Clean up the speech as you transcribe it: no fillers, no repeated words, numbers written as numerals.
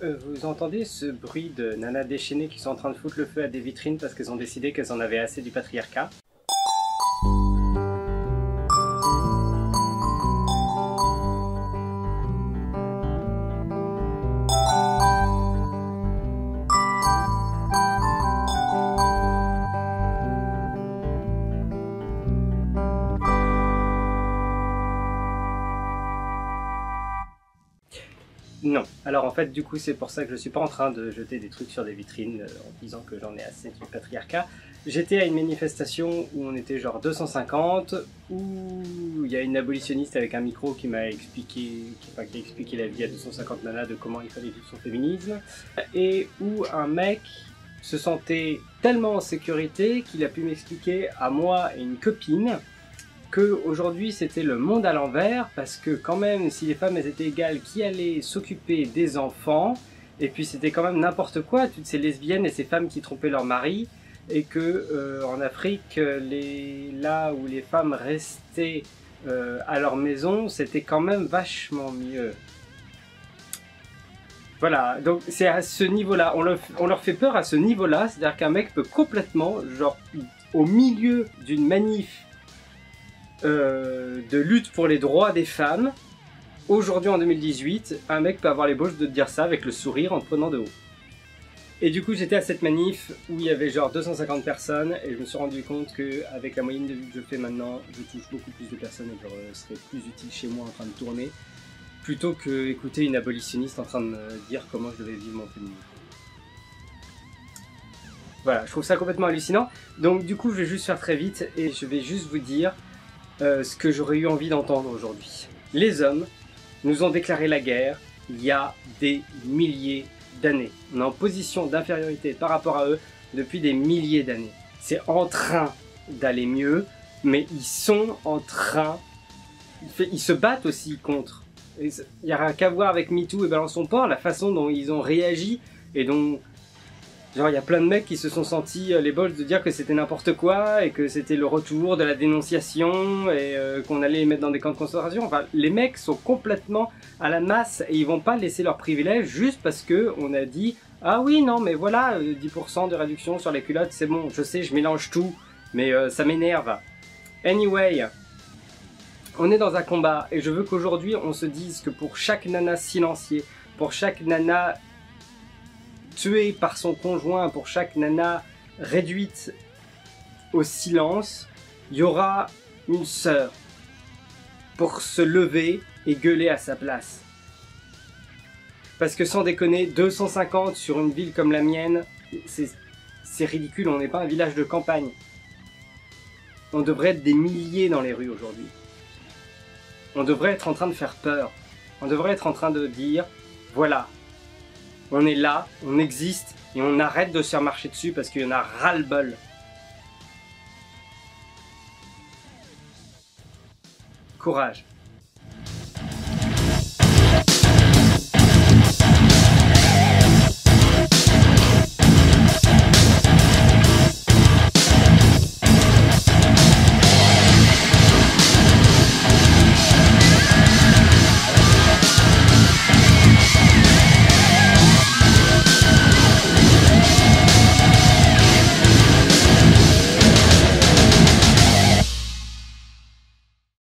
Vous entendez ce bruit de nanas déchaînées qui sont en train de foutre le feu à des vitrines parce qu'elles ont décidé qu'elles en avaient assez du patriarcat? Non. Alors en fait, du coup, c'est pour ça que je suis pas en train de jeter des trucs sur des vitrines en disant que j'en ai assez du patriarcat. J'étais à une manifestation où on était genre 250, où il y a une abolitionniste avec un micro qui m'a expliqué, qui a expliqué la vie à 250 nanas de comment il fallait vivre son féminisme, et où un mec se sentait tellement en sécurité qu'il a pu m'expliquer à moi et une copine que aujourd'hui c'était le monde à l'envers, parce que quand même si les femmes elles étaient égales, qui allait s'occuper des enfants? Et puis c'était quand même n'importe quoi, toutes ces lesbiennes et ces femmes qui trompaient leur mari, et que en Afrique, là où les femmes restaient à leur maison, c'était quand même vachement mieux. Voilà, donc c'est à ce niveau-là, on leur fait peur à ce niveau-là, c'est-à-dire qu'un mec peut complètement, genre au milieu d'une manif de lutte pour les droits des femmes, aujourd'hui en 2018, un mec peut avoir l'ébauche de dire ça avec le sourire en te prenant de haut. Et du coup j'étais à cette manif où il y avait genre 250 personnes, et je me suis rendu compte qu'avec la moyenne de vues que je fais maintenant, je touche beaucoup plus de personnes et je serais plus utile chez moi en train de tourner, plutôt que écouter une abolitionniste en train de me dire comment je devais vivre mon féminisme. Voilà, je trouve ça complètement hallucinant, donc du coup je vais juste faire très vite et je vais juste vous dire ce que j'aurais eu envie d'entendre aujourd'hui. Les hommes nous ont déclaré la guerre il y a des milliers d'années. On est en position d'infériorité par rapport à eux depuis des milliers d'années. C'est en train d'aller mieux, mais ils sont en train... Ils se battent aussi contre. Il n'y a rien qu'à voir avec MeToo et Balançons Porc, la façon dont ils ont réagi et dont... Genre, il y a plein de mecs qui se sont sentis les bols de dire que c'était n'importe quoi et que c'était le retour de la dénonciation et qu'on allait les mettre dans des camps de concentration. Enfin, les mecs sont complètement à la masse et ils vont pas laisser leurs privilèges juste parce que on a dit « Ah oui, non, mais voilà, 10% de réduction sur les culottes, c'est bon, je sais, je mélange tout, mais ça m'énerve. » Anyway, on est dans un combat et je veux qu'aujourd'hui on se dise que pour chaque nana silenciée, pour chaque nana tuée par son conjoint, pour chaque nana réduite au silence, il y aura une sœur pour se lever et gueuler à sa place. Parce que sans déconner, 250 sur une ville comme la mienne, c'est ridicule, on n'est pas un village de campagne. On devrait être des milliers dans les rues aujourd'hui. On devrait être en train de faire peur. On devrait être en train de dire, voilà, on est là, on existe, et on arrête de se faire marcher dessus parce qu'il y en a ras-le-bol. Courage.